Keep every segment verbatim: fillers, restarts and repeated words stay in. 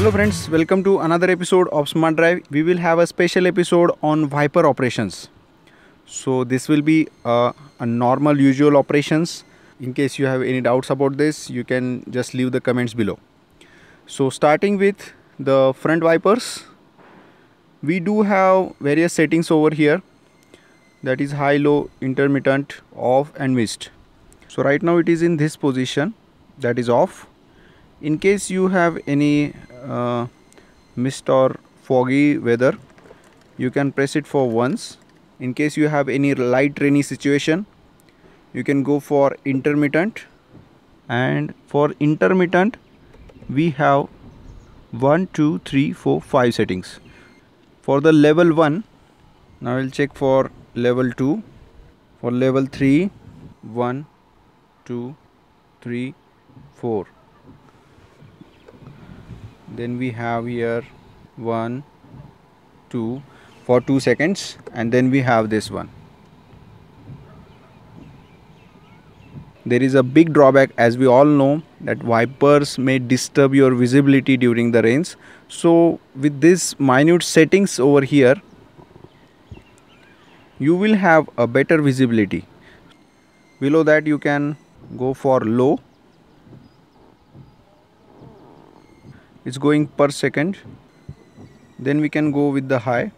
Hello friends, welcome to another episode of Smart Drive. We will have a special episode on wiper operations. So this will be uh, a normal usual operations. In case you have any doubts about this, you can just leave the comments below. So starting with the front wipers, we do have various settings over here, that is high, low, intermittent, off and missed. So right now it is in this position, that is off. In case you have any uh, mist or foggy weather, you can press it for once. In case you have any light rainy situation, you can go for intermittent. And for intermittent we have one, two, three, four, five settings. For the level one, now I will check for level two. For level three, one, two, three, four. Then we have here one, two for two seconds, and then we have this one. There is a big drawback, as we all know, that wipers may disturb your visibility during the rains. So with these minute settings over here, you will have a better visibility. Below that you can go for low. It's going per second. Then we can go with the high.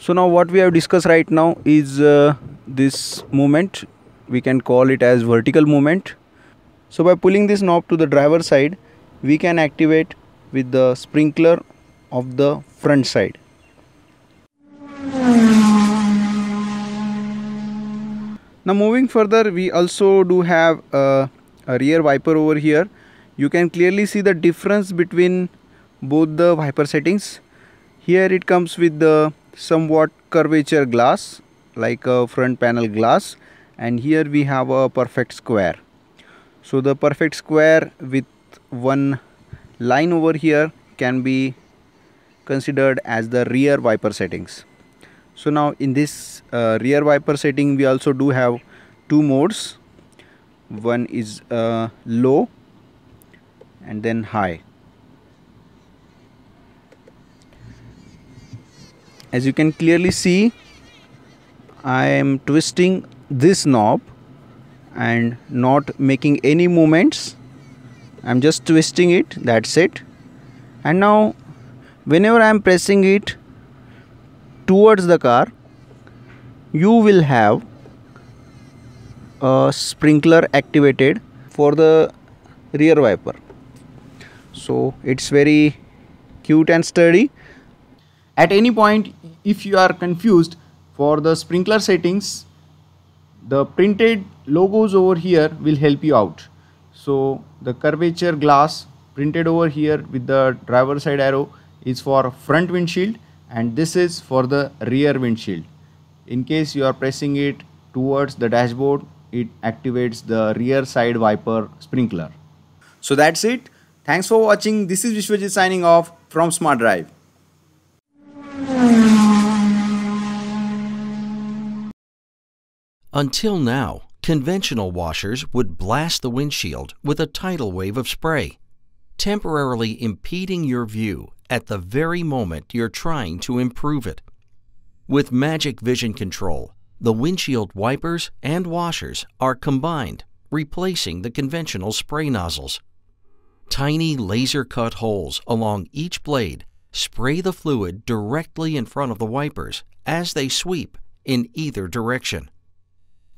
So now what we have discussed right now is uh, this movement. We can call it as vertical movement. So by pulling this knob to the driver side, we can activate with the sprinkler of the front side. Now moving further, we also do have a, a rear wiper over here. You can clearly see the difference between both the wiper settings. Here it comes with the somewhat curvature glass, like a front panel glass, and here we have a perfect square. So the perfect square with one line over here can be considered as the rear wiper settings. So now in this uh, rear wiper setting we also do have two modes. One is uh, low and then high. As you can clearly see, I am twisting this knob and not making any movements. I am just twisting it, that's it. And now whenever I am pressing it towards the car, you will have a sprinkler activated for the rear wiper. So it's very cute and sturdy. At any point, if you are confused for the sprinkler settings, the printed logos over here will help you out. So the curvature glass printed over here with the driver side arrow is for front windshield, and this is for the rear windshield. In case you are pressing it towards the dashboard, it activates the rear side wiper sprinkler. So that's it. Thanks for watching. This is Vishwaji signing off from Smart Drive. Until now, conventional washers would blast the windshield with a tidal wave of spray, temporarily impeding your view at the very moment you're trying to improve it. With Magic Vision Control, the windshield wipers and washers are combined, replacing the conventional spray nozzles. Tiny laser-cut holes along each blade spray the fluid directly in front of the wipers as they sweep in either direction.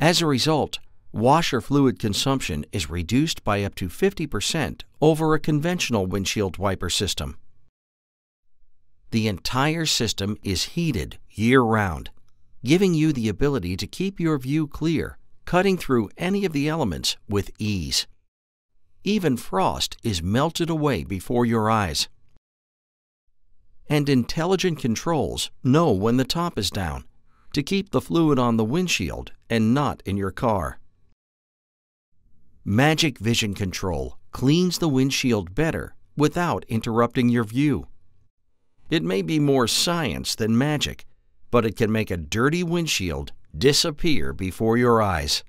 As a result, washer fluid consumption is reduced by up to fifty percent over a conventional windshield wiper system. The entire system is heated year-round, giving you the ability to keep your view clear, cutting through any of the elements with ease. Even frost is melted away before your eyes. And intelligent controls know when the top is down, to keep the fluid on the windshield and not in your car. Magic Vision Control cleans the windshield better without interrupting your view. It may be more science than magic, but it can make a dirty windshield disappear before your eyes.